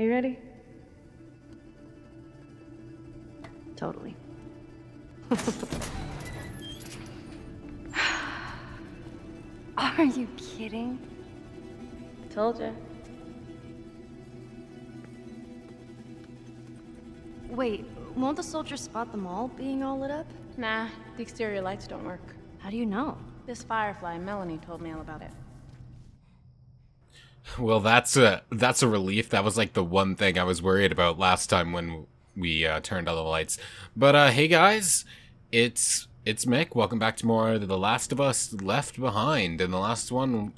Are you ready? Totally. Are you kidding? I told you. Wait, won't the soldiers spot them all being all lit up? Nah, the exterior lights don't work. How do you know? This Firefly, Melanie, told me all about it. Well, that's a relief. That was like the one thing I was worried about last time when we turned on the lights. But hey guys, it's Mick. Welcome back to more The Last of Us Left Behind. And the last one,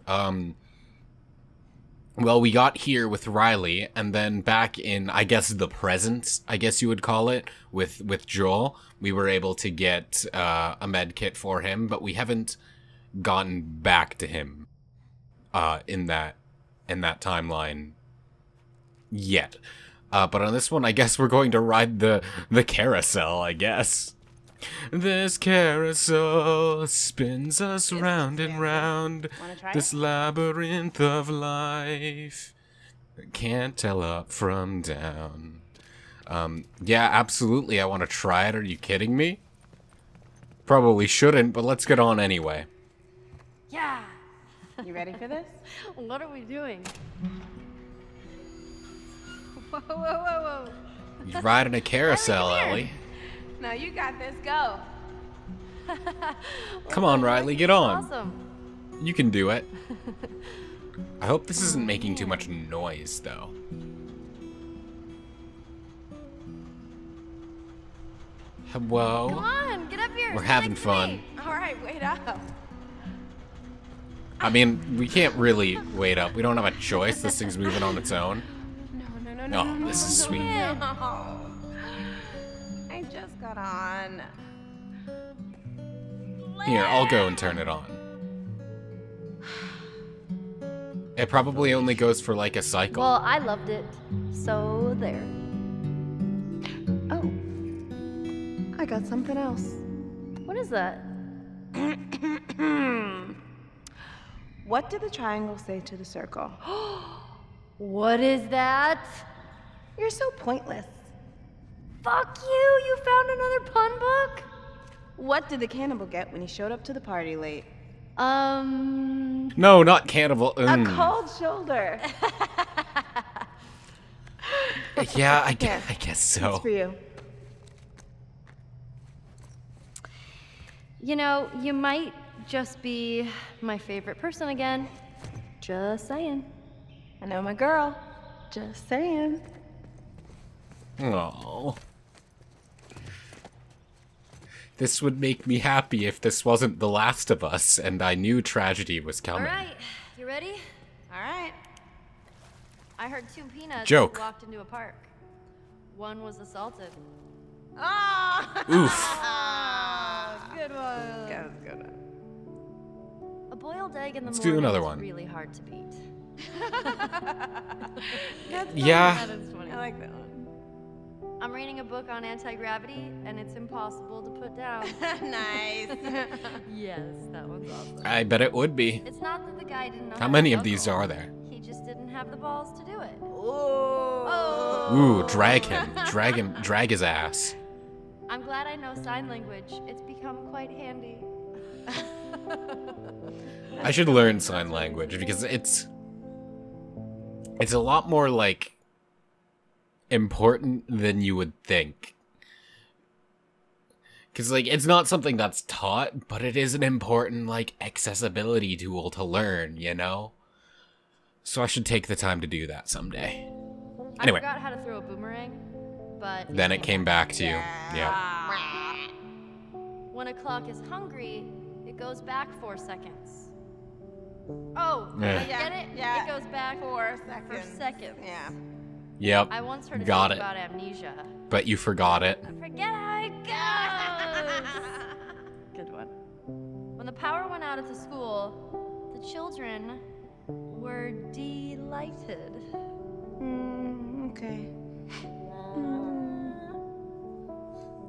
well, we got here with Riley, and then back in, I guess, the present, I guess you would call it, with Joel. We were able to get a med kit for him, but we haven't gotten back to him in that timeline yet. But on this one, I guess we're going to ride the carousel, I guess. This carousel spins us round and round, this labyrinth of life, can't tell up from down. Yeah, absolutely, I want to try it, are you kidding me? Probably shouldn't, but let's get on anyway. Yeah! You ready for this? What are we doing? Whoa, whoa, whoa, whoa. You're riding a carousel, Ellie. No, you got this. Go. Come on, Riley, get on. Awesome. You can do it. I hope this isn't making too much noise, though. Hello. Come on, get up here. We're having fun. All right, wait up. I mean, we can't really wait up. We don't have a choice. This thing's moving on its own. No, no, no. Oh, this is sweet. No. Just got on. Here, I'll go and turn it on. It probably only goes for like a cycle. Well, I loved it. So there. Oh. I got something else. What is that? What did the triangle say to the circle? What is that? You're so pointless. Fuck you! You found another pun book? What did the cannibal get when he showed up to the party late? No, not cannibal. A cold shoulder. Yeah, I guess so. It's for you. You know, you might just be my favorite person again. Just saying. I know my girl. Just saying. Oh. This would make me happy if this wasn't The Last of Us and I knew tragedy was coming. Alright, you ready? Alright. I heard two peanuts walked into a park. One was assaulted. Oh! Oof. Oh, good one. That was good one. A boiled egg in the morning is really hard to beat. That's yeah. That is funny. I like that one. I'm reading a book on anti-gravity, and it's impossible to put down. Nice. Yes, that one's awesome. I bet it would be. It's not that the guy didn't know how many of these are there? He just didn't have the balls to do it. Ooh. Ooh, drag him. Drag him. Drag his ass. I'm glad I know sign language. It's become quite handy. I should learn sign language because it's a lot more like important than you would think, because like it's not something that's taught, but it is an important like accessibility tool to learn, you know, so I should take the time to do that someday. Anyway, I forgot how to throw a boomerang, but then it came back to you. Yeah. When a clock is hungry, it goes back 4 seconds. Oh yeah. I get it. Yeah. It goes back 4 seconds. Yeah. Yep, I once heard got it. About amnesia. But you forgot it. I forget how it goes. Good one. When the power went out at the school, the children were delighted. Okay.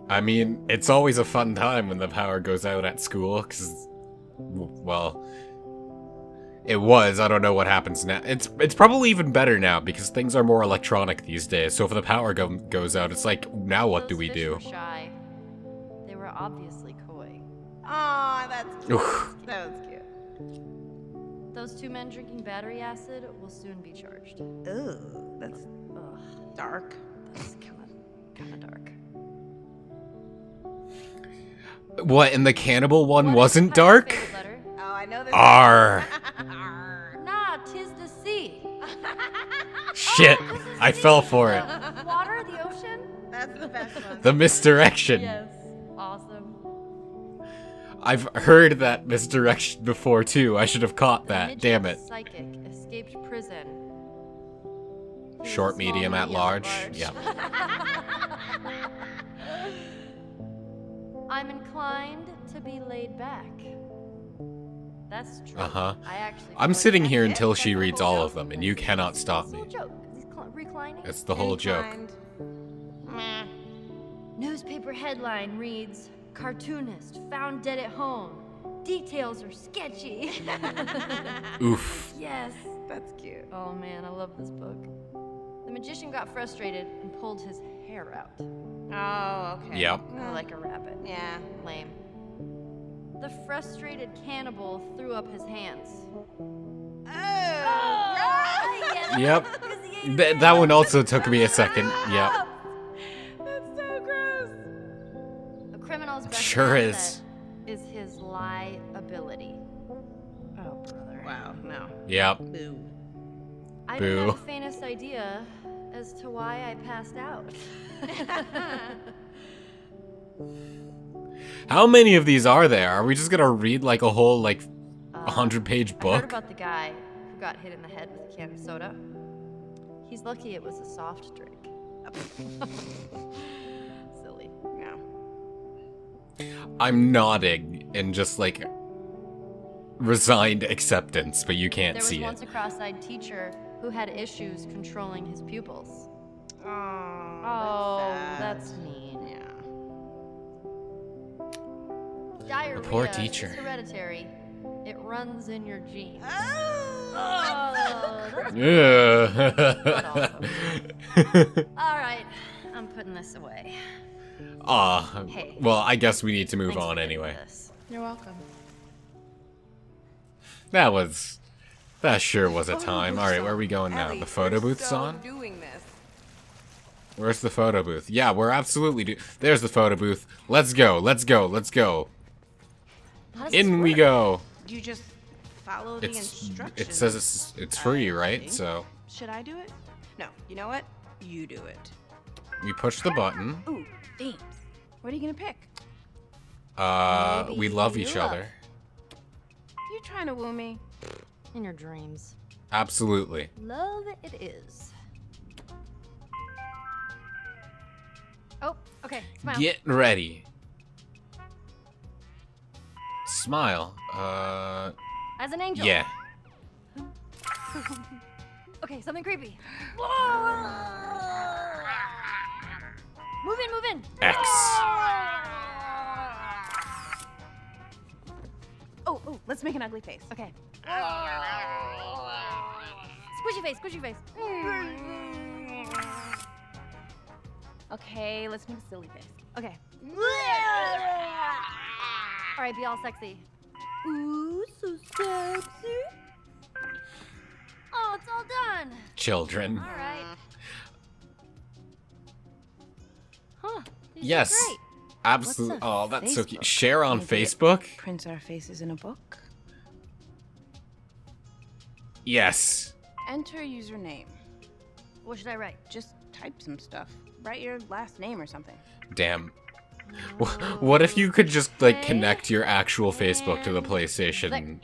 I mean, it's always a fun time when the power goes out at school, because, well, It was. I don't know what happens now. It's probably even better now because things are more electronic these days. So if the power goes out, it's like, now what do we do? Shy. They were obviously coy. Aw, that's cute. That was cute. Those two men drinking battery acid will soon be charged. Ooh, that's dark. That's kind of dark. What, and the cannibal one wasn't dark? R. Nah, tis the sea. Shit, I fell for it. Water, the ocean? That's the best one. The misdirection. Yes, awesome. I've heard that misdirection before too. I should have caught that. Damn it. Psychic escaped prison. Short, medium, at large. Yeah. I'm inclined to be laid back. That's true. Uh-huh. I'm sitting here until she reads all of them, and you cannot stop me. It's the whole joke. Newspaper headline reads, "Cartoonist found dead at home. Details are sketchy." Oof. Yes. That's cute. Oh man, I love this book. The magician got frustrated and pulled his hair out. Oh, okay. Yep. Like a rabbit. Yeah. Lame. The frustrated cannibal threw up his hands. Oh! Yes. Yep. That one also took me a second. Yep. That's so gross. A criminal's best asset is his liability. Oh, brother. Wow, no. Yep. Boo. I didn't have the faintest idea as to why I passed out. How many of these are there? Are we just gonna read like a whole 100-page book? I heard about the guy who got hit in the head with a can of soda. He's lucky it was a soft drink. Silly. Yeah. I'm nodding in just like resigned acceptance, but you can't see it. There was once a cross-eyed teacher who had issues controlling his pupils. Oh, that's mean. Diarrhea, the poor teacher. It's hereditary. It runs in your genes. Oh, all right, I'm putting this away. Hey, well, I guess we need to move on anyway. You're welcome. That sure was a time. All right, where are we going now? The photo booth's on? Where's the photo booth? Yeah, we're absolutely there's the photo booth. Let's go, let's go, let's go. In we go. You just follow the instructions. It says it's free, right? So should I do it? No. You know what? You do it. We push the button. Ooh, thanks. What are you gonna pick? We love each other. You trying to woo me? In your dreams. Absolutely. Love it is. Oh, okay. Smile. Get ready. Smile. As an angel. Yeah. Okay, something creepy. Move in, move in. X. Oh, let's make an ugly face. Okay. Squishy face, squishy face. Okay, let's make a silly face. Okay. Alright, be all sexy. Ooh, so sexy. Oh, it's all done. Children. Alright. Huh. Yes. Absolutely. Oh, that's Facebook? So cute. Share on Facebook? Print our faces in a book? Yes. Enter username. What should I write? Just type some stuff. Write your last name or something. Damn. What if you could just like connect your actual Facebook to the PlayStation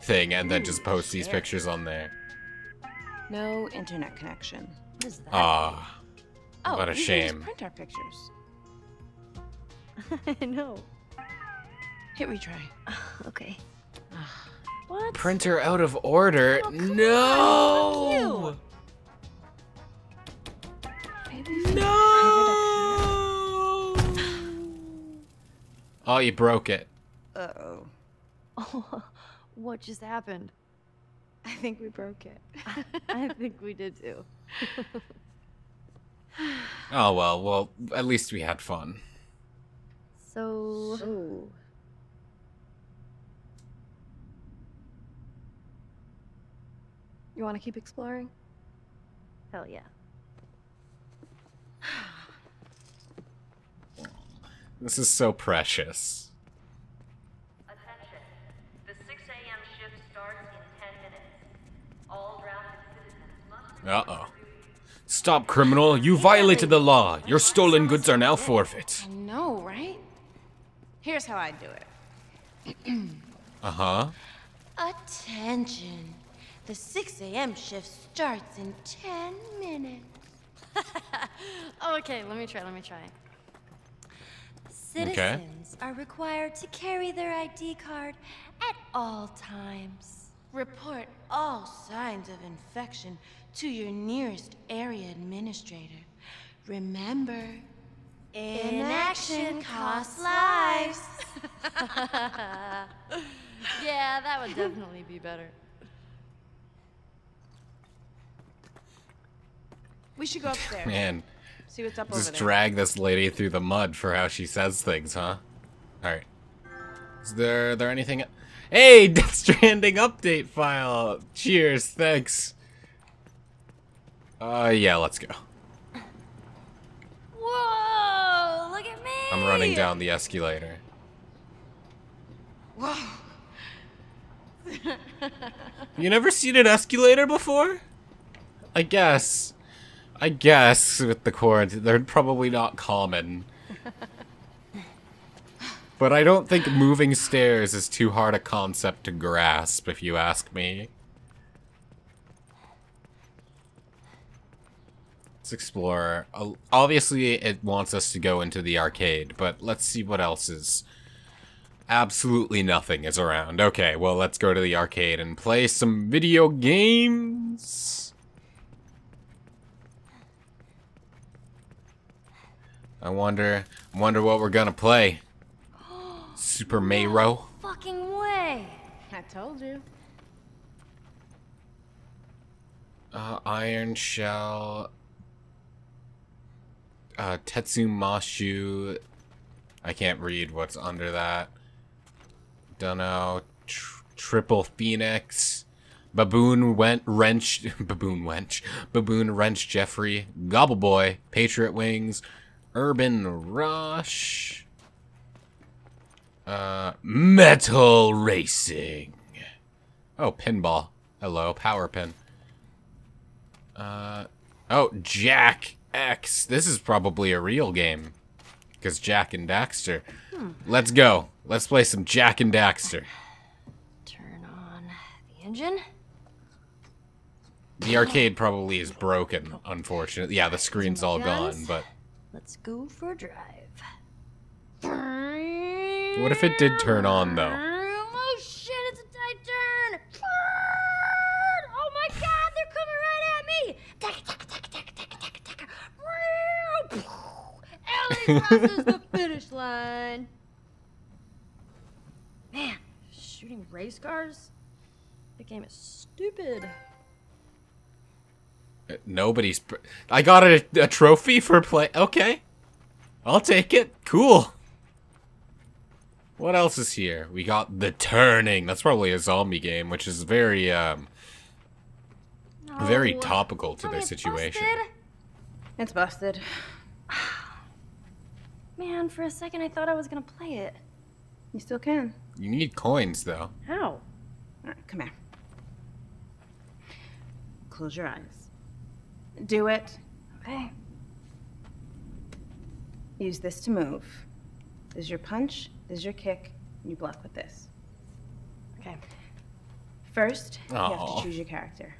thing and then just post these pictures on there? No internet connection. Ah, what a shame. Print our pictures. I know. Hit retry. Okay. What? Printer out of order. Oh, no. No! Oh, you broke it. Uh-oh. What just happened? I think we broke it. I think we did too. Oh, well, at least we had fun. So... You want to keep exploring? Hell yeah. This is so precious. Attention. The 6 a.m. shift starts in 10 minutes. All drafted citizens must... Uh-oh. Stop, criminal. You violated the law. Your stolen goods are now forfeit. I know, right? Here's how I do it. Uh-huh. Attention. The 6 a.m. shift starts in 10 minutes. Okay, let me try. Citizens are required to carry their ID card at all times. Report all signs of infection to your nearest area administrator. Remember, inaction costs lives. Yeah, that would definitely be better. We should go upstairs. Man, see what's up over there. Just drag this lady through the mud for how she says things, huh? All right. Is there anything? Hey, Death Stranding update file. Cheers, thanks. Yeah, let's go. Whoa! Look at me. I'm running down the escalator. Whoa. You never seen an escalator before? I guess with the quarantine, they're probably not common. But I don't think moving stairs is too hard a concept to grasp, if you ask me. Let's explore. Obviously, it wants us to go into the arcade, but let's see what else is. Absolutely nothing is around. Okay, well, let's go to the arcade and play some video games. I wonder what we're gonna play. Super Mario. No fucking way! I told you. Iron Shell. Tetsu Mashu. I can't read what's under that. Dunno. Triple Phoenix. Baboon Wrench. Jeffrey. Gobble Boy. Patriot Wings. Urban Rush, Metal Racing. Oh, pinball. Hello, Power Pin. Oh, Jack X. This is probably a real game, because Jack and Daxter. Let's go. Let's play some Jack and Daxter. Turn on the engine. The arcade probably is broken, unfortunately. Yeah, the screen's all gone, but... Let's go for a drive. What if it did turn on, though? Oh, shit, it's a tight turn! Oh, my God, they're coming right at me! Ellie crosses the finish line! Man, shooting race cars? The game is stupid. Nobody's... I got a trophy for play... Okay. I'll take it. Cool. What else is here? We got The Turning. That's probably a zombie game, which is very, very topical to their situation. It's busted. Man, for a second I thought I was gonna play it. You still can. You need coins, though. How? Alright, come here. Close your eyes. Do it. Okay. Use this to move. This is your punch, this is your kick, and you block with this. Okay. First, you have to choose your character.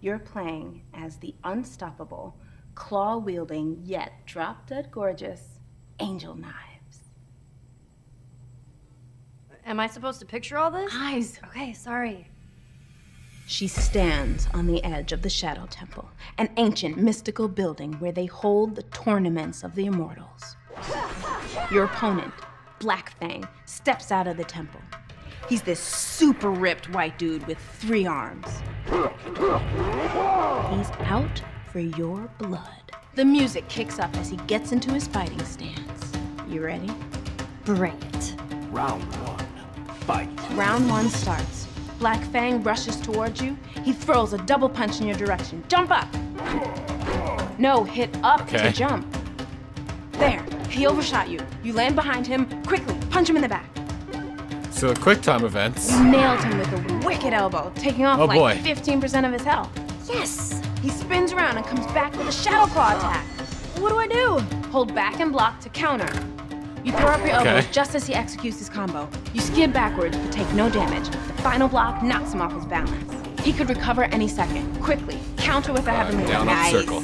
You're playing as the unstoppable, claw-wielding, yet drop-dead gorgeous Angel Knives. Am I supposed to picture all this? Eyes. Okay, sorry. She stands on the edge of the Shadow Temple, an ancient mystical building where they hold the tournaments of the immortals. Your opponent, Black Fang, steps out of the temple. He's this super ripped white dude with 3 arms. He's out for your blood. The music kicks up as he gets into his fighting stance. You ready? Bring it. Round 1, fight. Round 1 starts. Black Fang rushes towards you. He throws a double punch in your direction. Jump up! No, hit up to jump. There, he overshot you. You land behind him. Quickly, punch him in the back. So quick time events. You nailed him with a wicked elbow, taking off like 15% of his health. Yes! He spins around and comes back with a Shadow Claw attack. What do I do? Hold back and block to counter. You throw up your elbows just as he executes his combo. You skid backwards but take no damage. The final block knocks him off his balance. He could recover any second. Quickly, counter with a heavenly down up circle.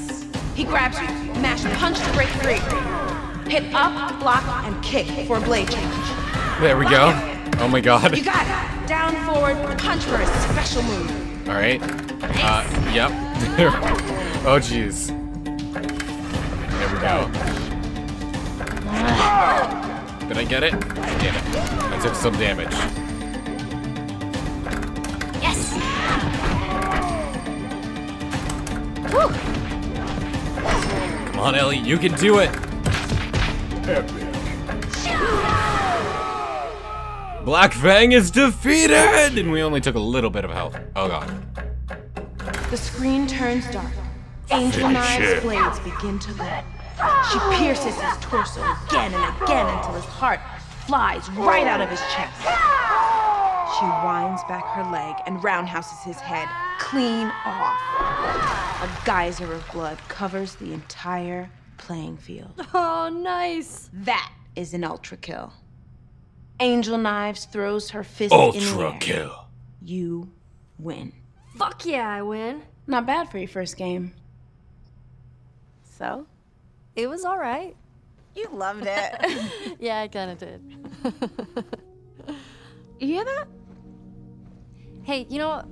He grabs you, mash, punch to break free. Hit up, block, and kick for a blade change. There we go. Oh my god. You got it. Down, forward, punch for a special move. All right. Yep. Oh jeez. There we go. Did I get it? I did it. I took some damage. Yes! Woo. Come on, Ellie, you can do it! Epic. Black Fang is defeated! And we only took a little bit of health. Oh god. The screen turns dark. Angel Knives' blades begin to glow. She pierces his torso again and again until his heart flies right out of his chest. She winds back her leg and roundhouses his head clean off. A geyser of blood covers the entire playing field. Oh, nice. That is an ultra kill. Angel Knives throws her fist in the air. Ultra kill. You win. Fuck yeah, I win. Not bad for your first game. So? It was all right. You loved it. Yeah, I kind of did. You hear that? Hey, you know what?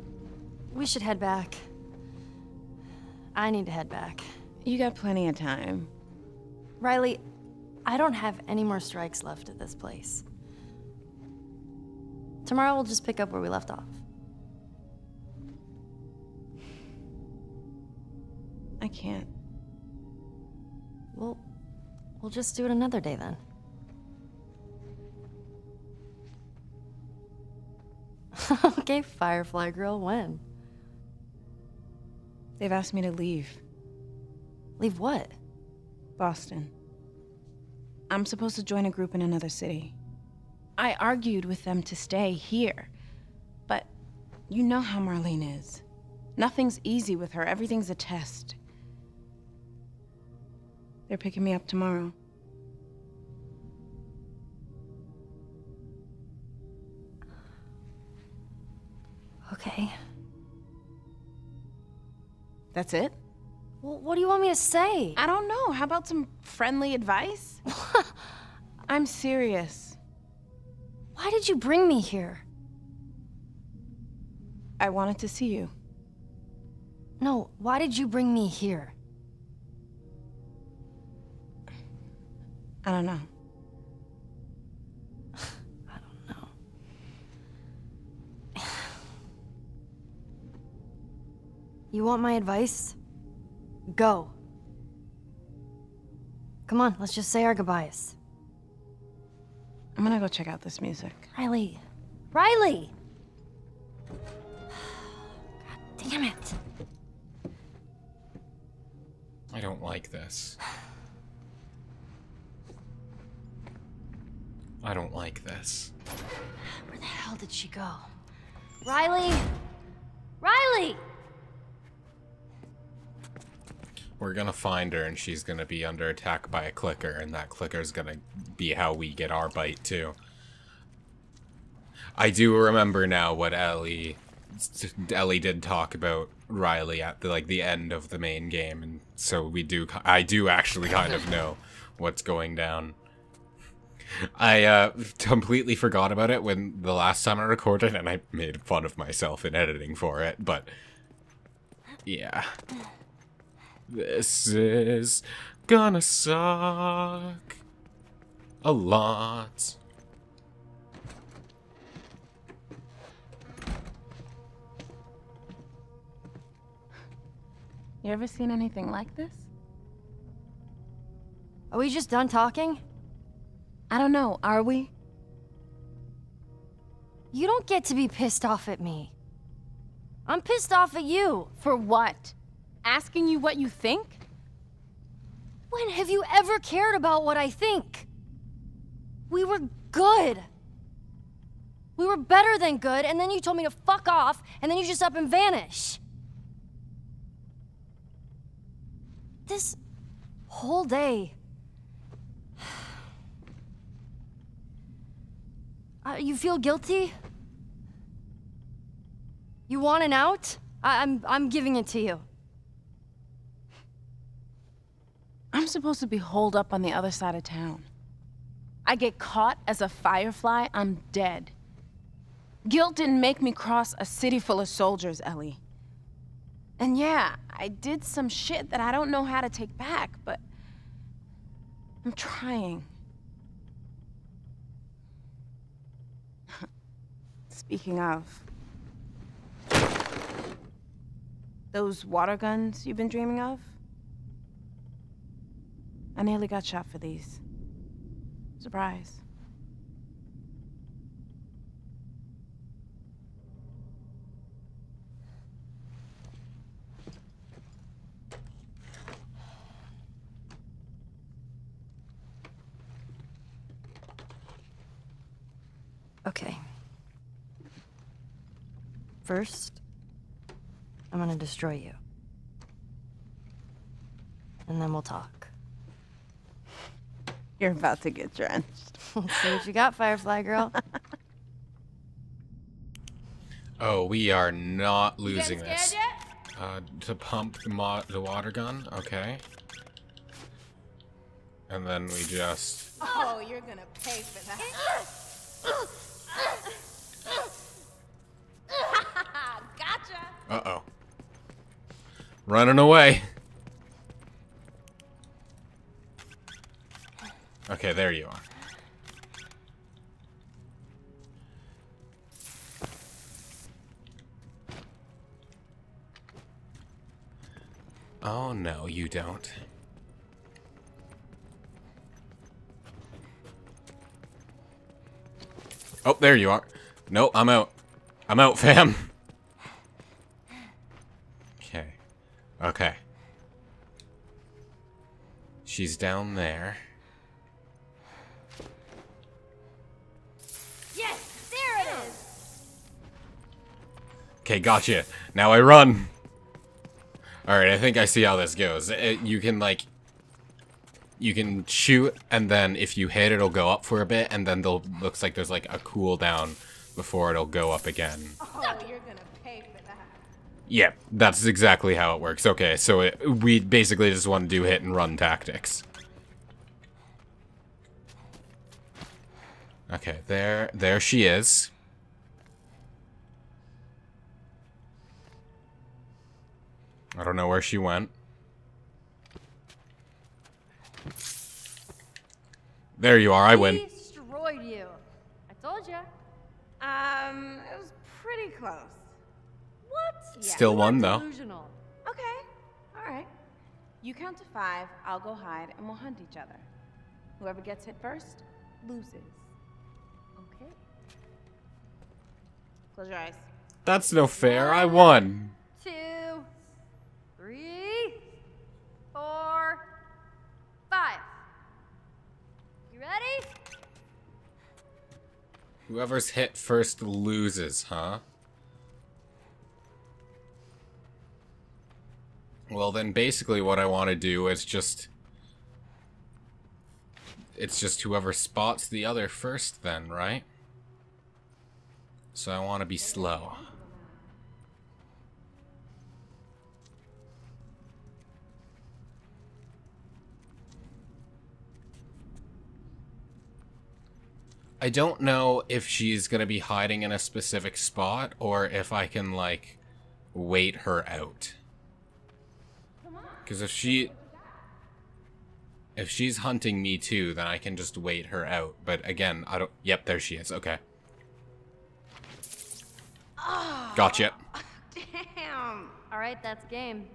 We should head back. I need to head back. You got plenty of time. Riley, I don't have any more strikes left at this place. Tomorrow we'll just pick up where we left off. I can't. Well, we'll just do it another day then. Okay, Firefly Girl, when? They've asked me to leave. Leave what? Boston. I'm supposed to join a group in another city. I argued with them to stay here, but you know how Marlene is. Nothing's easy with her, everything's a test. They're picking me up tomorrow. Okay. That's it? Well, what do you want me to say? I don't know. How about some friendly advice? I'm serious. Why did you bring me here? I wanted to see you. No, why did you bring me here? I don't know. I don't know. You want my advice? Go. Come on, let's just say our goodbyes. I'm gonna go check out this music. Riley. Riley! God damn it. I don't like this. I don't like this. Where the hell did she go? Riley! Riley! We're gonna find her and she's gonna be under attack by a clicker, and that clicker's gonna be how we get our bite too. I do remember now what Ellie did talk about Riley at the, like, the end of the main game, and so I do actually kind of know what's going down. I completely forgot about it when the last time I recorded, and I made fun of myself in editing for it, but yeah. This is gonna suck a lot. You ever seen anything like this? Are we just done talking? I don't know, are we? You don't get to be pissed off at me. I'm pissed off at you. For what? Asking you what you think? When have you ever cared about what I think? We were good. We were better than good, and then you told me to fuck off, and then you just up and vanish. This whole day... you feel guilty? You want an out? I'm giving it to you. I'm supposed to be holed up on the other side of town. I get caught as a Firefly, I'm dead. Guilt didn't make me cross a city full of soldiers, Ellie. And yeah, I did some shit that I don't know how to take back, but I'm trying. Speaking of, those water guns you've been dreaming of? I nearly got shot for these. Surprise. Okay. First, I'm gonna destroy you. And then we'll talk. You're about to get drenched. Let's see what you got, Firefly Girl. Oh, we are not losing this. To pump the water gun, okay. And then we just... Oh, you're gonna pay for that. Gotcha! Uh-oh. Running away. Okay, there you are. Oh, no, you don't. Oh, there you are. No, I'm out. I'm out, fam. Okay. Okay. She's down there. Okay, gotcha. Now I run. Alright, I think I see how this goes. You can, like... You can shoot, and then if you hit, it'll go up for a bit, and then they'll... Looks like there's, like, a cooldown before it'll go up again. Oh, you're gonna pay for that. Yeah, that's exactly how it works. Okay, so we basically just want to do hit-and-run tactics. Okay, there she is. I don't know where she went. There you are, I win. Destroyed you. I told you. It was pretty close. What? Still won though. Delusional. Okay. All right. You count to 5, I'll go hide and we'll hunt each other. Whoever gets hit first loses. Okay. Close your eyes. That's no fair. I won. 3, 4, 5. You ready? Whoever's hit first loses, huh? Well, then basically what I want to do is just... It's just whoever spots the other first then, right? So I want to be slow. I don't know if she's going to be hiding in a specific spot or if I can, like, wait her out. Because if she's hunting me too, then I can just wait her out. But again, I don't... Yep, there she is. Okay. Gotcha. Damn. All right, that's game.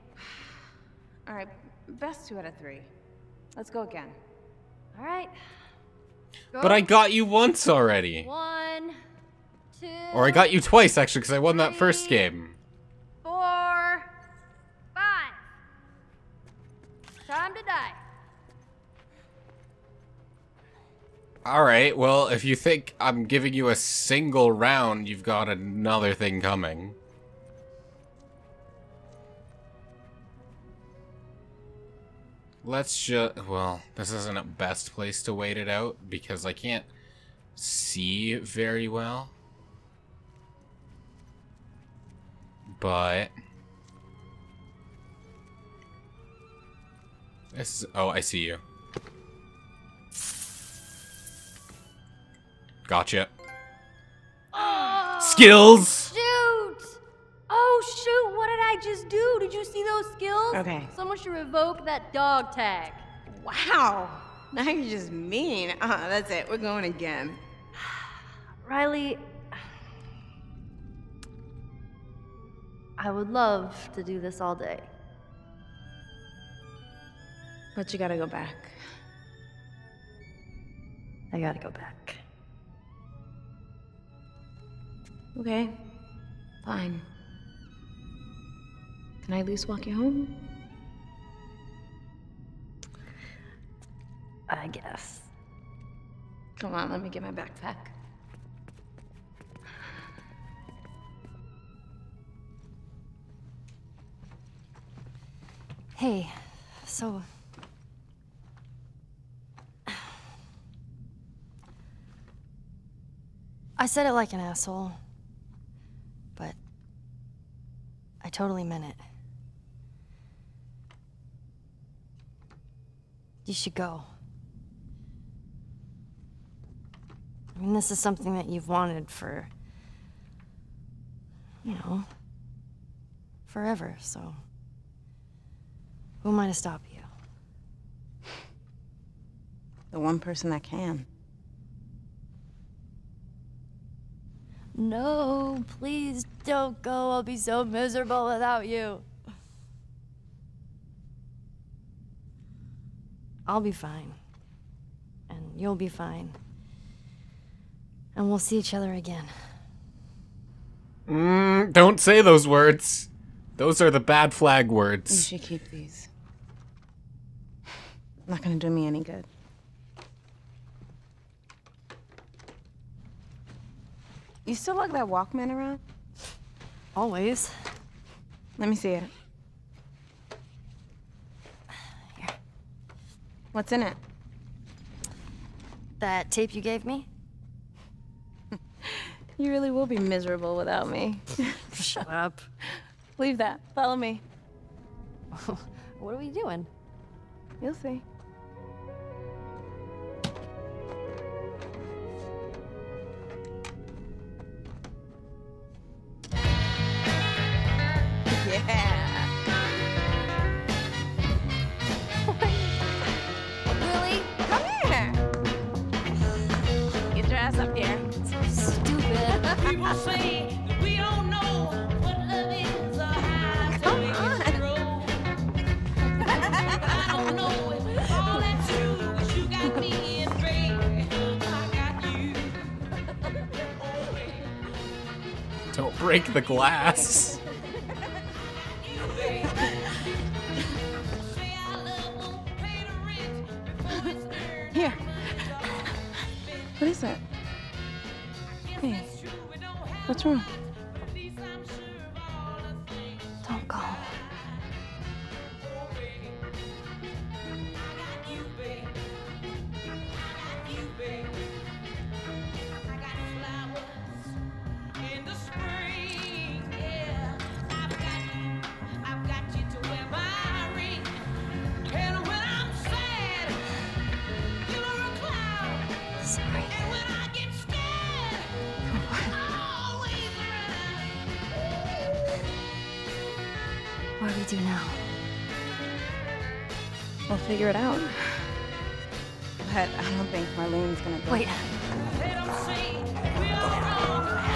All right, best 2 out of 3. Let's go again. All right. Go. But I got you once already. 1, 2. Or I got you twice actually, because I won that first game. 4, 5. Time to die. All right. Well, if you think I'm giving you a single round, you've got another thing coming. Let's just, well, this isn't a best place to wait it out because I can't see very well. But this is, oh, I see you. Gotcha. Oh, skills! Shoot! Oh, shoot, what did I just do? Did you see those skills? Okay. Someone should revoke that dog tag. Wow. Now you're just mean. That's it. We're going again. Riley, I would love to do this all day. But you gotta go back. I gotta go back. Okay, fine. Can I at least walk you home? I guess. Come on, let me get my backpack. Hey, so... I said it like an asshole. But I totally meant it. You should go. I mean, this is something that you've wanted for, you know, forever, so who am I to stop you? The one person that can. No, please don't go. I'll be so miserable without you. I'll be fine. And you'll be fine. And we'll see each other again. Don't say those words. Those are the bad flag words. You should keep these. Not gonna do me any good. You still lug that Walkman around? Always. Let me see it. Here. What's in it? That tape you gave me? You really will be miserable without me. Shut up. Leave that. Follow me. What are we doing? You'll see. Break the glass. Here. What is that? Hey. What's wrong? Don't go. Figure it out. But I don't think Marlene's gonna go. Wait.